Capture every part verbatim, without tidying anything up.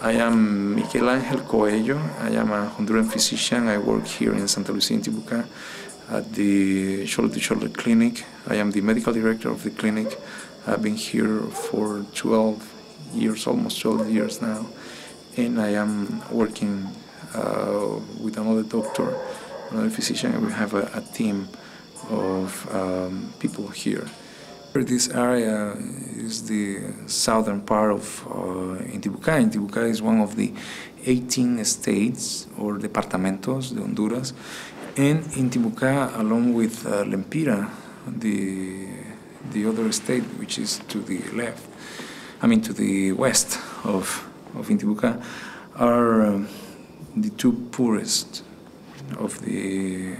I am Miguel Angel Coello. I am a Honduran physician. I work here in Santa Lucia, Intibucá, at the Shoulder To Shoulder Clinic. I am the medical director of the clinic. I've been here for twelve years, almost twelve years now, and I am working uh, with another doctor, another physician, and we have a, a team of um, people here. This area is the southern part of uh, Intibucá. Intibucá is one of the eighteen states or departamentos de Honduras, and Intibucá, along with uh, Lempira, the the other state which is to the left, I mean to the west of of Intibucá, are um, the two poorest of the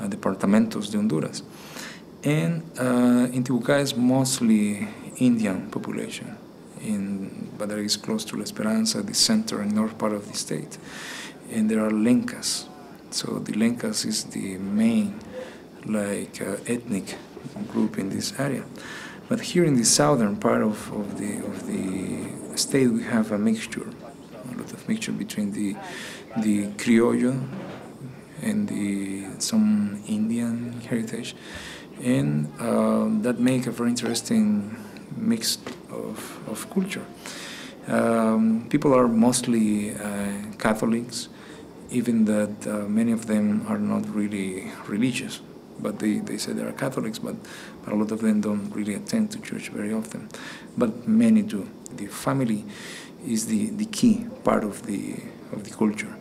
uh, departamentos de Honduras. And uh, Intibucá is mostly Indian population, in, but that is close to La Esperanza, the center and north part of the state. And there are Lencas, so the Lencas is the main like uh, ethnic group in this area. But here in the southern part of, of, the, of the state, we have a mixture, a lot of mixture between the, the Criollo and the, some Indian heritage. And uh, that makes a very interesting mix of, of culture. Um, people are mostly uh, Catholics, even that uh, many of them are not really religious, but they, they say they are Catholics, but, but a lot of them don't really attend to church very often, but many do. The family is the, the key part of the, of the culture.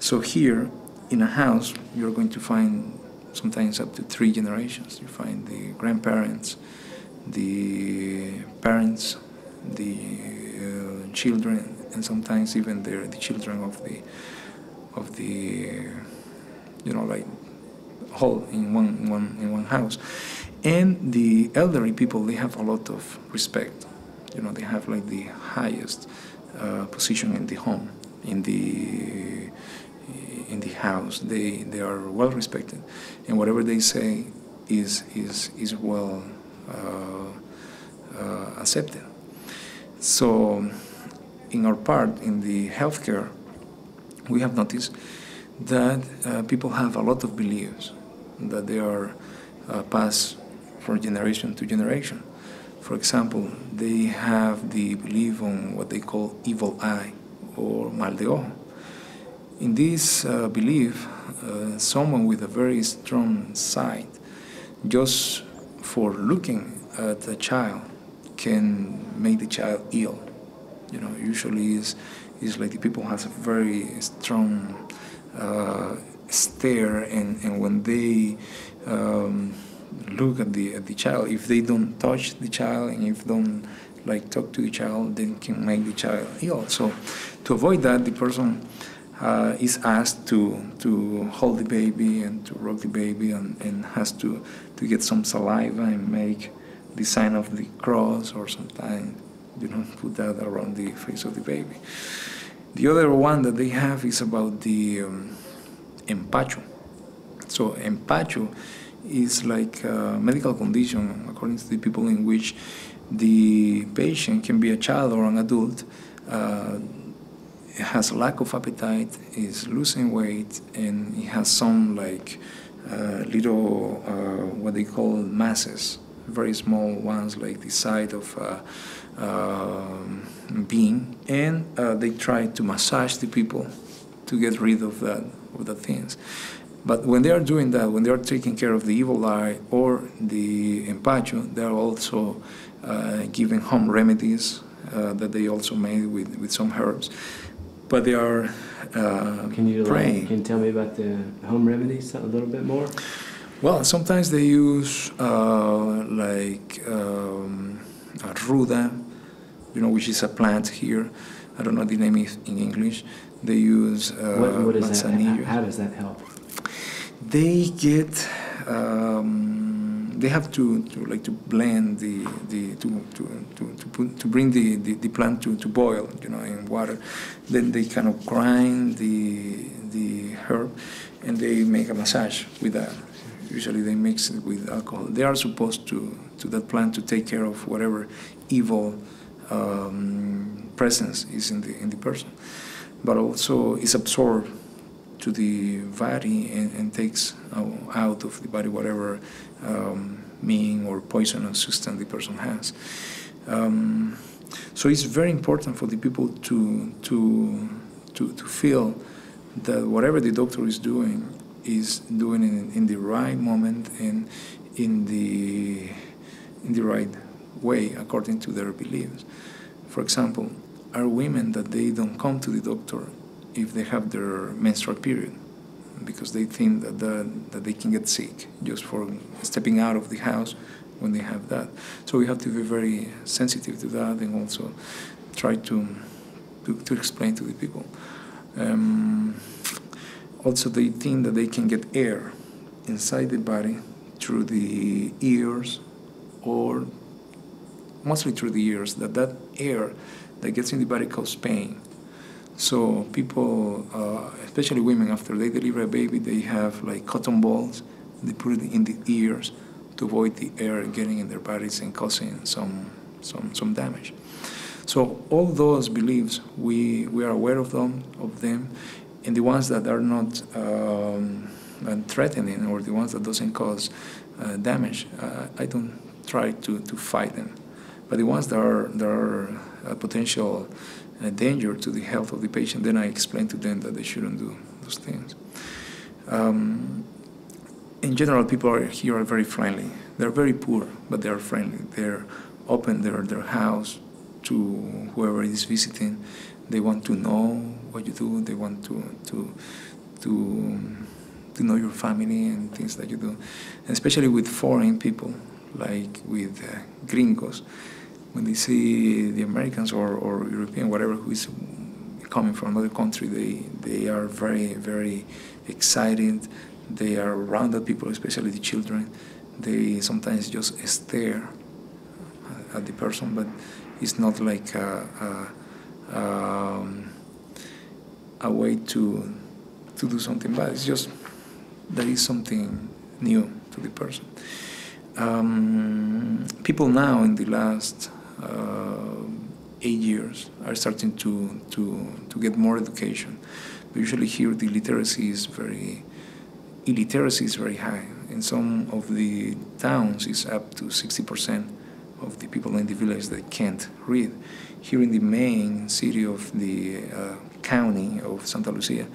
So here, in a house, you're going to find sometimes up to three generations. You find the grandparents, the parents, the uh, children, and sometimes even the the children of the of the you know like whole in one one in one house. And the elderly people, they have a lot of respect. You know, they have like the highest uh, position in the home, in the. in the house. They, they are well respected, and whatever they say is, is, is well uh, uh, accepted. So in our part, in the healthcare, we have noticed that uh, people have a lot of beliefs that they are uh, passed from generation to generation. For example, they have the belief on what they call evil eye or mal de ojo. In this uh, belief, uh, someone with a very strong sight, just for looking at a child, can make the child ill. You know, usually is is like the people has a very strong uh, stare, and and when they um, look at the at the child, if they don't touch the child and if don't like talk to the child, then can make the child ill. So to avoid that, the person Uh, is asked to to hold the baby and to rock the baby, and, and has to, to get some saliva and make the sign of the cross, or sometimes, you know, put that around the face of the baby. The other one that they have is about the um, empacho. So empacho is like a medical condition, according to the people, in which the patient can be a child or an adult, uh, it has a lack of appetite, is losing weight, and it has some like uh, little uh, what they call masses, very small ones, like the side of a uh, uh, bean, and uh, they try to massage the people to get rid of that of the things. But when they are doing that, when they are taking care of the evil eye or the empacho, they are also uh, giving home remedies uh, that they also made with with some herbs. But they are uh, can you praying. Like, can you tell me about the home remedies a little bit more? Well, sometimes they use uh, like um, a ruda, you know, which is a plant here. I don't know the name in English. They use uh, what, what is manzanilla. That? How does that help? They get. Um, they have to, to like to blend the the to to to to, put, to bring the, the the plant to to boil, you know, in water. Then they kind of grind the the herb, and they make a massage with that. Usually they mix it with alcohol. They are supposed to to that plant to take care of whatever evil um, presence is in the in the person, but also is absorbed to the body and, and takes out of the body whatever um, mean or poisonous substance the person has. Um, so it's very important for the people to to to to feel that whatever the doctor is doing is doing it in, in the right moment and in the in the right way according to their beliefs. For example, are women that they don't come to the doctor if they have their menstrual period because they think that, the, that they can get sick just for stepping out of the house when they have that. So we have to be very sensitive to that and also try to, to, to explain to the people. Um, also, they think that they can get air inside the body through the ears, or mostly through the ears, that that air that gets in the body causes pain. So people, uh, especially women, after they deliver a baby, they have like cotton balls, they put it in the ears to avoid the air getting in their bodies and causing some, some, some damage. So all those beliefs, we, we are aware of them, of them, and the ones that are not um, threatening or the ones that doesn't cause uh, damage, uh, I don't try to, to fight them. But the ones that are, that are a potential uh, danger to the health of the patient, then I explain to them that they shouldn't do those things. Um, in general, people are, here are very friendly. They're very poor, but they're friendly. They're open their, their house to whoever is visiting. They want to know what you do. They want to, to, to, to know your family and things that you do, and especially with foreign people, like with uh, gringos. When they see the Americans or, or European, whatever, who is coming from another country, they, they are very, very excited. They are around people, especially the children. They sometimes just stare at the person, but it's not like a, a, um, a way to, to do something bad. It's just that is something new to the person. Um, people now in the last uh, eight years are starting to, to, to get more education. But usually here the literacy is very, illiteracy is very high. In some of the towns it's up to sixty percent of the people in the village that can't read. Here in the main city of the uh, county of Santa Lucia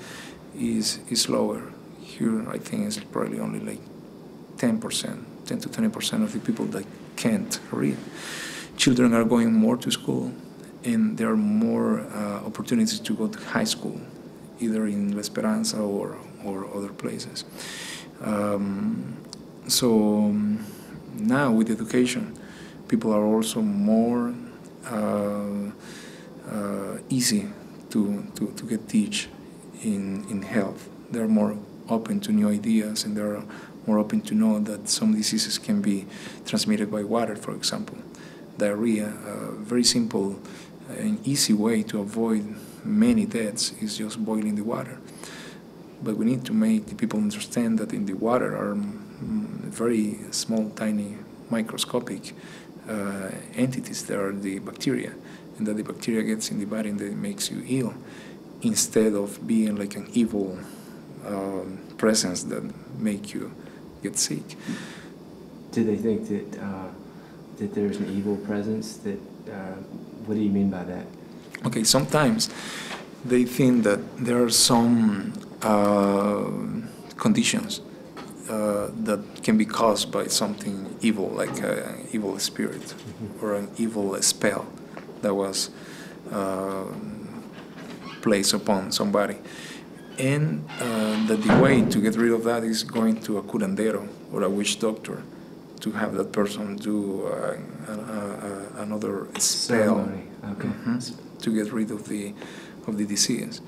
is, is lower. Here I think it's probably only like ten percent. ten to twenty percent of the people that can't read. Children are going more to school, and there are more uh, opportunities to go to high school, either in La Esperanza or, or other places. Um, so now with education, people are also more uh, uh, easy to, to, to get teach in, in health. They're more open to new ideas, and they're more open to know that some diseases can be transmitted by water, for example. Diarrhea, a very simple and easy way to avoid many deaths is just boiling the water. But we need to make the people understand that in the water are very small, tiny, microscopic uh, entities that are the bacteria, and that the bacteria gets in the body and that it makes you ill, instead of being like an evil uh, presence that make you get sick. Do they think that uh, that there's an evil presence? That uh, what do you mean by that? Okay, sometimes they think that there are some uh, conditions uh, that can be caused by something evil, like an evil spirit mm-hmm. or an evil spell that was uh, placed upon somebody. And uh, that the way to get rid of that is going to a curandero or a witch doctor to have that person do uh, a, a, another spell okay. mm-hmm, to get rid of the of the disease.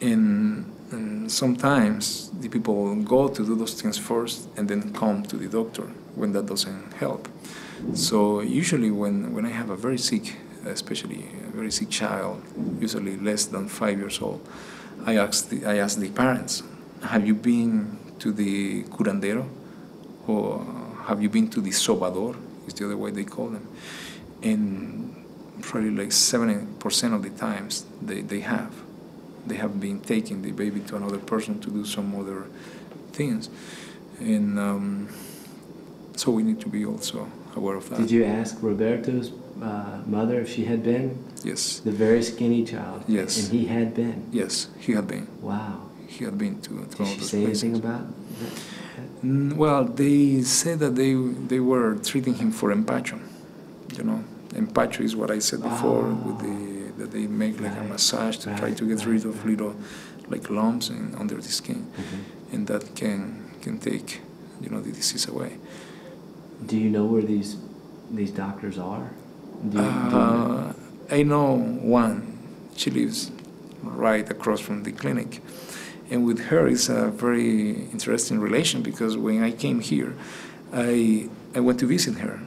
And, and sometimes the people go to do those things first and then come to the doctor when that doesn't help. So usually when, when I have a very sick, especially a very sick child, usually less than five years old, I asked the, I asked the parents, have you been to the curandero? Or have you been to the Sobador? It's the other way they call them. And probably like seventy percent of the times they, they have. They have been taking the baby to another person to do some other things. And um, so we need to be also aware of that. Did you ask Roberto's uh, mother if she had been? Yes. The very skinny child? Yes. And he had been? Yes, he had been. Wow. He had been to, to Did she say places. Anything about that? Mm, well, they said that they, they were treating him for empacho, you know. Empacho is what I said before, oh, with the, that they make like right, a massage to right, try to get right, rid of right. little like lumps in, under the skin, mm-hmm. and that can can take, you know, the disease away. Do you know where these these doctors are? Do you, uh, do you know? I know one. She lives right across from the clinic, and with her is a very interesting relation because when I came here, I I went to visit her.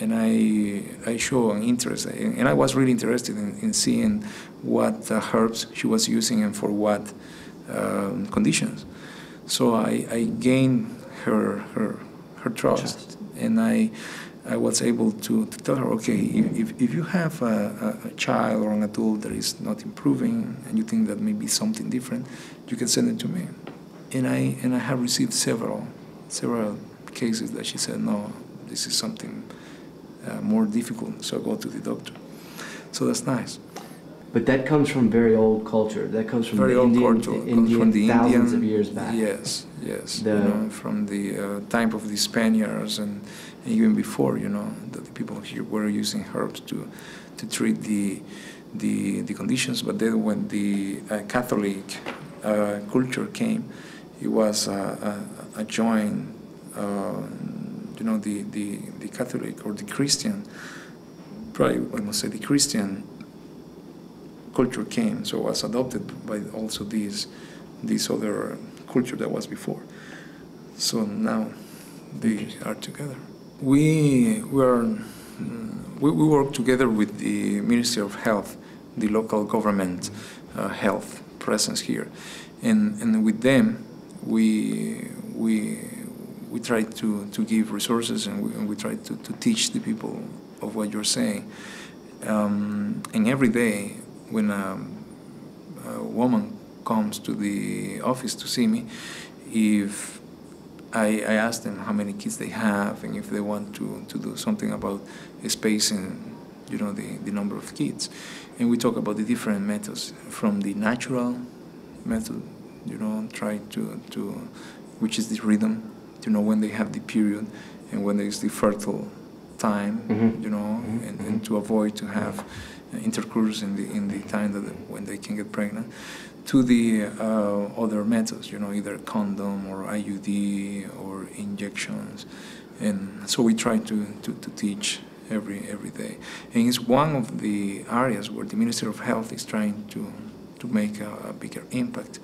And I, I show an interest, and I was really interested in, in seeing what uh, herbs she was using and for what um, conditions. So I, I gained her, her, her trust, trust. and I, I was able to, to tell her, okay, if, if you have a, a child or an adult that is not improving and you think that may be something different, you can send it to me. And I, and I have received several, several cases that she said, no, this is something Uh, more difficult, so go to the doctor. So that's nice. But that comes from very old culture. That comes from very the old Indian, culture. The Indian, comes from the thousands Indian, of years back. Yes, yes. The, you know, from the uh, time of the Spaniards and, and even before, you know, that the people here were using herbs to to treat the the, the conditions. But then when the uh, Catholic uh, culture came, it was a, a, a joint. Uh, You know, the, the, the Catholic or the Christian, probably I must say the Christian culture came, so was adopted by also these, this other culture that was before. So now they are together. We were, we, we work together with the Ministry of Health, the local government uh, health presence here, and, and with them we, we We try to, to give resources and we, and we try to, to teach the people of what you're saying. Um, and every day when a, a woman comes to the office to see me, if I, I ask them how many kids they have and if they want to, to do something about spacing, you know, the, the number of kids. And we talk about the different methods, from the natural method, you know, try to, to which is the rhythm, you know, when they have the period and when there is the fertile time, mm-hmm. you know, mm-hmm. and, and to avoid to have intercourse in the in the time that when they can get pregnant, to the uh, other methods, you know, either condom or I U D or injections, and so we try to, to, to teach every every day, and it's one of the areas where the Ministry of Health is trying to to make a, a bigger impact,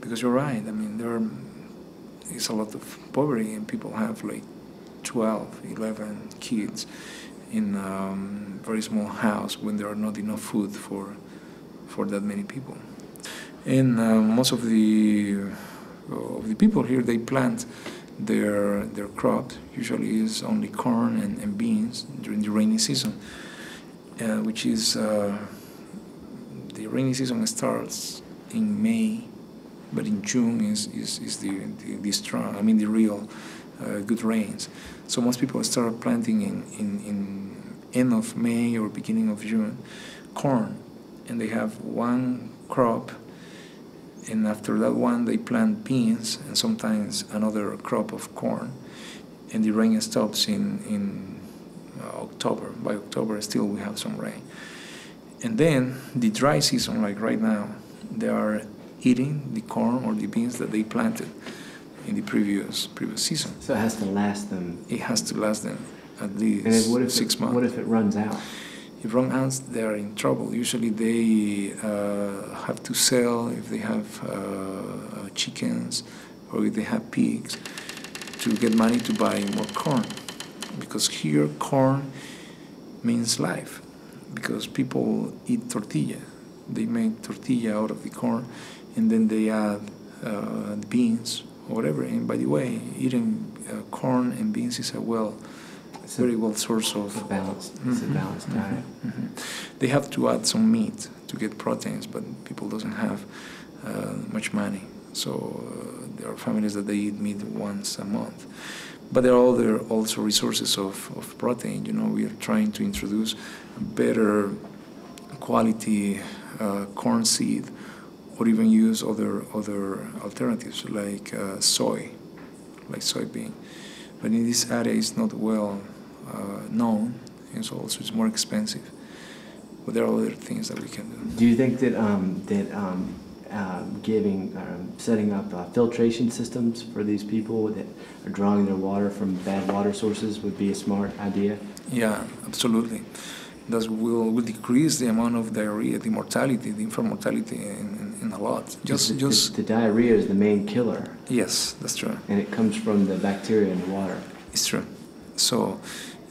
because you're right. I mean, there are. It's a lot of poverty, and people have like twelve, eleven kids in a um, very small house when there are not enough food for for that many people. And uh, most of the of the people here, they plant their their crops. Usually, is only corn and, and beans during the rainy season, uh, which is uh, the rainy season starts in May. But in June is, is, is the, the, the strong, I mean the real uh, good rains. So most people start planting in, in, in end of May or beginning of June corn. And they have one crop, and after that one they plant beans and sometimes another crop of corn. And the rain stops in, in uh, October. By October still we have some rain. And then the dry season, like right now, there are eating the corn or the beans that they planted in the previous previous season. So it has to last them. It has to last them at least what if six it, months. What if it runs out? If it runs out, they are in trouble. Usually they uh, have to sell if they have uh, chickens or if they have pigs to get money to buy more corn. Because here corn means life. Because people eat tortilla. They make tortilla out of the corn. And then they add uh, beans or whatever. And by the way, eating uh, corn and beans is a well it's a very well source of... It's balanced. Uh, it's mm-hmm, a balanced mm-hmm, diet. Mm-hmm. They have to add some meat to get proteins, but people doesn't have uh, much money. So uh, there are families that they eat meat once a month. But there are other also resources of, of protein. You know, we are trying to introduce better quality uh, corn seed, or even use other other alternatives like uh, soy, like soybean. But in this area, it's not well uh, known, and so also it's more expensive. But there are other things that we can do. Do you think that um, that um, uh, giving, um, setting up uh, filtration systems for these people that are drawing their water from bad water sources would be a smart idea? Yeah, absolutely. That will, will decrease the amount of diarrhea, the mortality, the infant mortality, in, in, in a lot. Just, the, the, just the diarrhea is the main killer. Yes, that's true. And it comes from the bacteria in the water. It's true. So,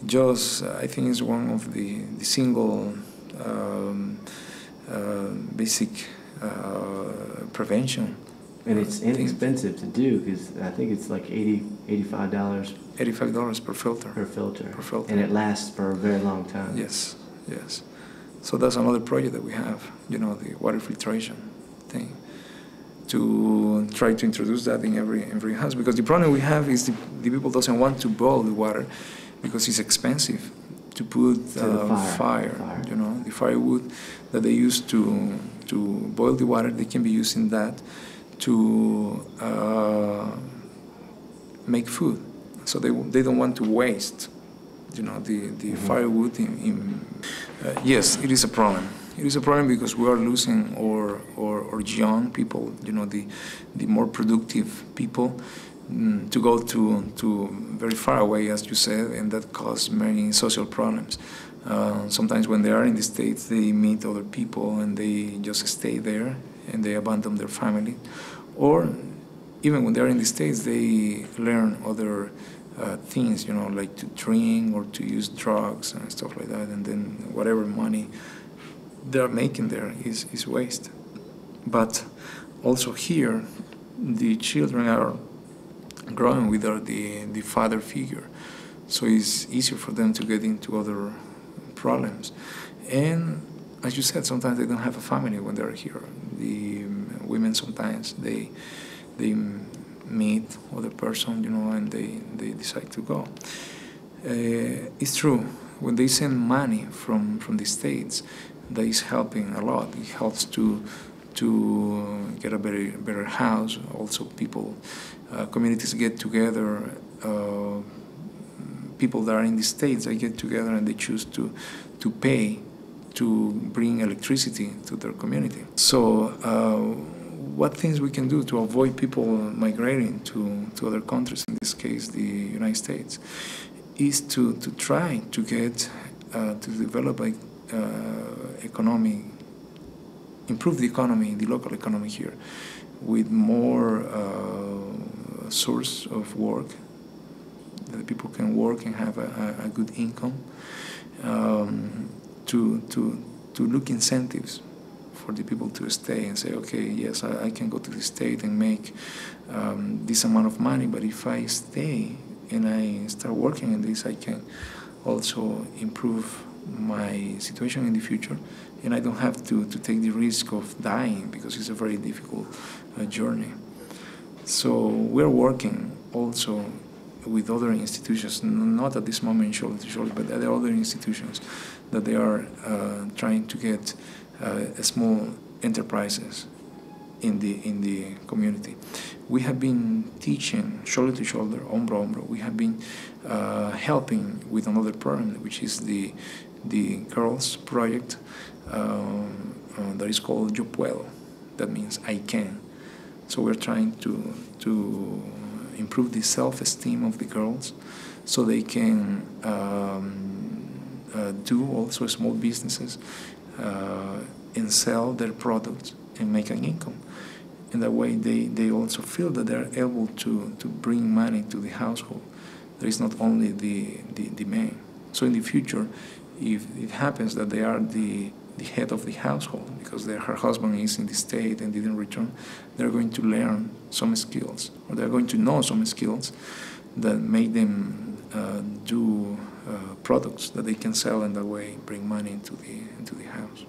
just uh, I think it's one of the, the single um, uh, basic uh, prevention. And it's inexpensive thing to do, because I think it's like eighty, eighty-five dollars. eighty-five dollars per filter. Per filter. Per filter. And it lasts for a very long time. Yes. Yes. So that's another project that we have, you know, the water filtration thing, to try to introduce that in every every house. Because the problem we have is the, the people doesn't want to boil the water because it's expensive to put to uh, fire. Fire, fire, you know, the firewood that they use to, to boil the water, they can be using that to uh, make food. So they, they don't want to waste, you know, the, the mm-hmm. firewood in... in uh, yes, it is a problem. It is a problem because we are losing our, our, our young people, you know, the, the more productive people, mm, to go to, to very far away, as you said, and that causes many social problems. Uh, sometimes when they are in the States, they meet other people and they just stay there and they abandon their family. Or even when they're in the States, they learn other uh, things, you know, like to drink or to use drugs and stuff like that. And then whatever money they're making there is, is waste. But also here, the children are growing without the, the father figure. So it's easier for them to get into other problems. And as you said, sometimes they don't have a family when they're here. The women sometimes, they... they meet other person, you know, and they, they decide to go. Uh, it's true, when they send money from, from the States, that is helping a lot. It helps to to get a better, better house. Also people, uh, communities get together, uh, people that are in the States, they get together and they choose to, to pay to bring electricity to their community. So, uh, what things we can do to avoid people migrating to, to other countries, in this case the United States, is to, to try to get, uh, to develop an uh, economy, improve the economy, the local economy here, with more uh, source of work, that people can work and have a, a good income, um, to, to, to look incentives for the people to stay and say, okay, yes, I, I can go to the state and make um, this amount of money, but if I stay and I start working in this, I can also improve my situation in the future, and I don't have to, to take the risk of dying, because it's a very difficult uh, journey. So we're working also with other institutions, not at this moment shoulder to shoulder, but there are other institutions that they are uh, trying to get Uh, small enterprises in the in the community. We have been teaching shoulder to shoulder, hombro a hombro. We have been uh, helping with another program, which is the the girls project um, uh, that is called Yo Puedo. That means I can. So we're trying to to improve the self-esteem of the girls, so they can um, uh, do also small businesses. Uh, and sell their products and make an income. And that way they, they also feel that they're able to, to bring money to the household. There is not only the, the, the man. So in the future, if it happens that they are the, the head of the household, because her husband is in the state and didn't return, they're going to learn some skills, or they're going to know some skills that make them uh, do uh, products that they can sell, and that way bring money into the into the house.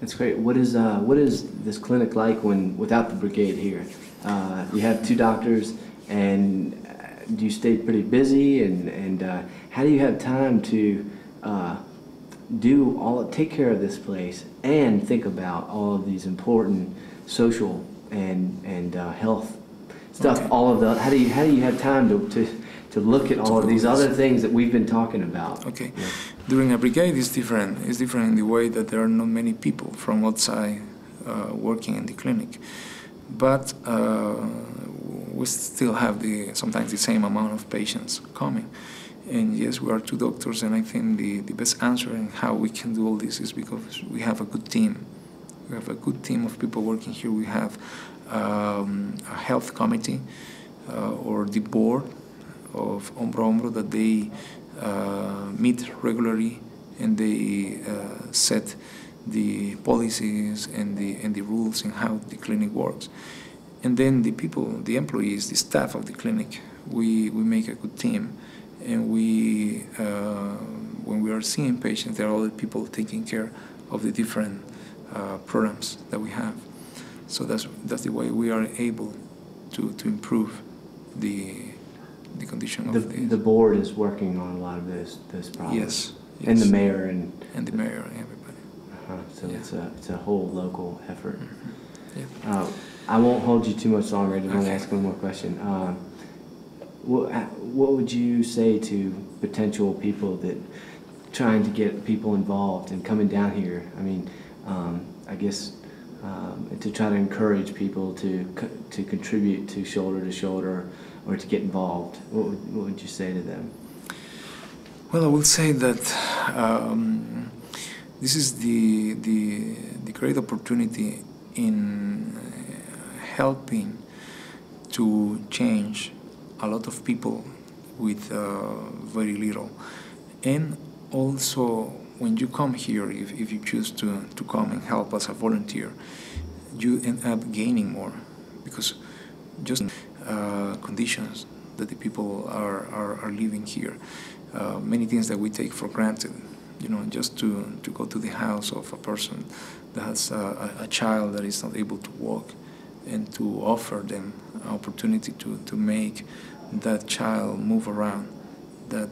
That's great. What is uh, what is this clinic like when without the brigade here? Uh, you have two doctors, and do you stay pretty busy? And and uh, how do you have time to uh, do all take care of this place and think about all of these important social and and uh, health stuff? Okay. All of the how do you how do you have time to to, to look at all of these other things that we've been talking about? Okay. Yeah. During a brigade, it's different. It's different in the way that there are not many people from outside uh, working in the clinic, but uh, we still have the sometimes the same amount of patients coming. And yes, we are two doctors, and I think the, the best answer in how we can do all this is because we have a good team. We have a good team of people working here. We have um, a health committee uh, or the board of Hombro a Hombro that they uh, meet regularly, and they uh, set the policies and the, and the rules and how the clinic works. And then the people, the employees, the staff of the clinic, we, we make a good team. And we, uh, when we are seeing patients, there are other people taking care of the different uh, programs that we have. So that's that's the way we are able to to improve the the condition of the the, the board is working on a lot of this this problem. Yes, yes, and the mayor and and the mayor and everybody. Uh-huh. So yeah. it's a it's a whole local effort. Mm-hmm. Yeah. Uh, I won't hold you too much longer. I just want to ask one more question. Uh, What, what would you say to potential people that trying to get people involved and coming down here? I mean, um, I guess um, to try to encourage people to co to contribute to Shoulder to Shoulder or to get involved. What would, what would you say to them? Well, I would say that um, this is the, the the great opportunity in helping to change a lot of people with uh, very little. And also, when you come here, if, if you choose to, to come and help as a volunteer, you end up gaining more, because just uh, conditions that the people are, are, are living here, uh, many things that we take for granted, you know, just to, to go to the house of a person that has a, a child that is not able to walk, and to offer them an opportunity to, to make that child move around, that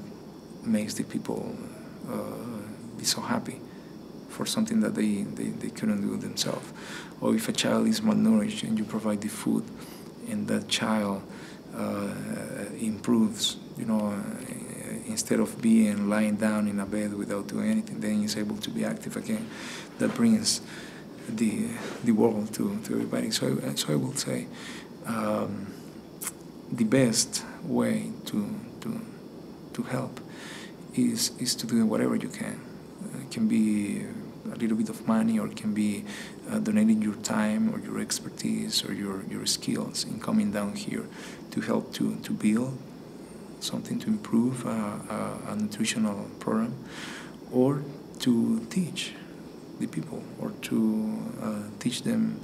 makes the people uh, be so happy for something that they, they, they couldn't do themselves. Or if a child is malnourished and you provide the food and that child uh, improves, you know, instead of being lying down in a bed without doing anything, then he's able to be active again. That brings the the world to, to everybody. So, so I will say um, the best way to to to help is is to do whatever you can. It can be a little bit of money, or it can be uh, donating your time or your expertise or your, your skills in coming down here to help to, to build something, to improve a, a, a nutritional program, or to teach the people, or to uh, teach them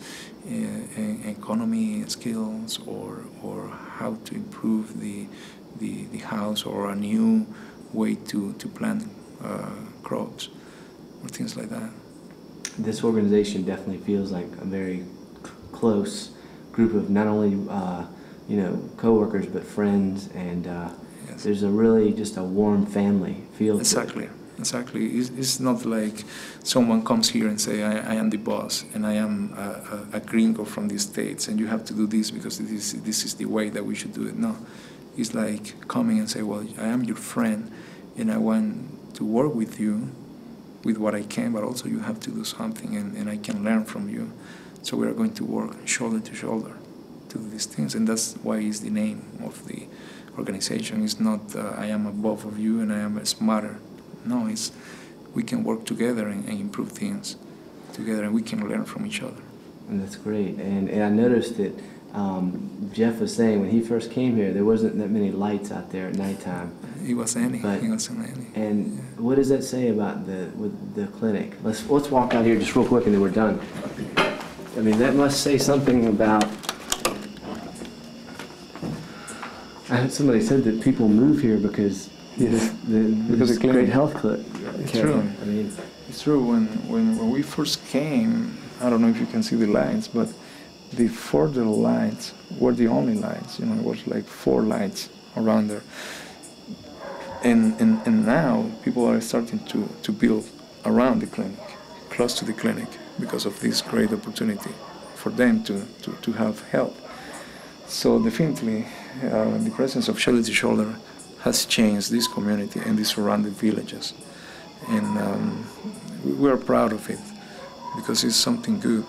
uh, economy skills, or or how to improve the the, the house, or a new way to to plant uh, crops, or things like that. This organization definitely feels like a very close group of not only uh, you know coworkers but friends, and uh, yes. There's a really just a warm family feel. Exactly. Exactly. It's, it's not like someone comes here and say, I, I am the boss, and I am a, a, a gringo from the States, and you have to do this because this, this is the way that we should do it. No. It's like coming and say, well, I am your friend, and I want to work with you with what I can, but also you have to do something, and, and I can learn from you. So we are going to work shoulder to shoulder to do these things, and that's why it's the name of the organization. It's not, uh, I am above of you, and I am smarter. No, it's we can work together and, and improve things together, and we can learn from each other. And that's great. And, and I noticed that um, Jeff was saying when he first came here, there wasn't that many lights out there at nighttime. It wasn't any. It wasn't any. And yeah. What does that say about the with the clinic? Let's let's walk out here just real quick, and then we're done. I mean, that must say something about. I heard somebody said that people move here because Yes, the, the, because it's a great health clinic. It's true. I mean, it's true. When, when when we first came, I don't know if you can see the lights, but the further lights were the only lights. You know, it was like four lights around there. And and, and now people are starting to, to build around the clinic, close to the clinic, because of this great opportunity for them to, to, to have help. So definitely, uh, the presence of Shoulder to Shoulder has changed this community and the surrounding villages. And um, we are proud of it, because it's something good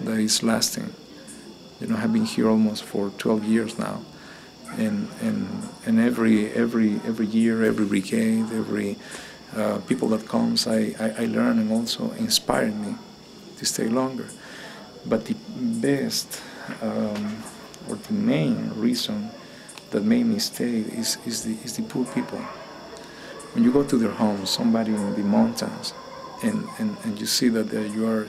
that is lasting. You know, I've been here almost for twelve years now, and and and every every every year, every brigade, every uh, people that comes, I, I I learn and also inspire me to stay longer. But the best um, or the main reason that made me stay is is the is the poor people. When you go to their homes, somebody in the mountains, and and and you see that you are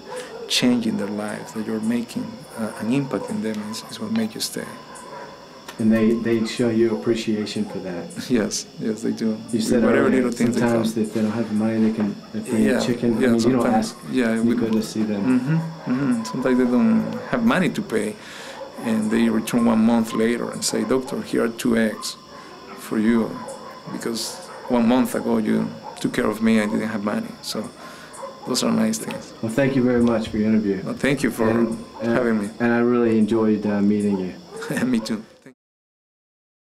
changing their lives, that you're making uh, an impact in them, is, is what makes you stay. And they, they show you appreciation for that. Yes, yes, they do. You said whatever little things they sometimes if they don't have the money, they can they bring yeah, a chicken. Yeah, I mean, you don't ask. Yeah, you we go to see them. Mm-hmm, mm-hmm. Sometimes they don't have money to pay, and they return one month later and say, "Doctor, here are two eggs for you, because one month ago you took care of me. I didn't have money." So those are nice things. Well, thank you very much for your interview. Well, thank you for and, and, having me. And I really enjoyed uh, meeting you. Me too.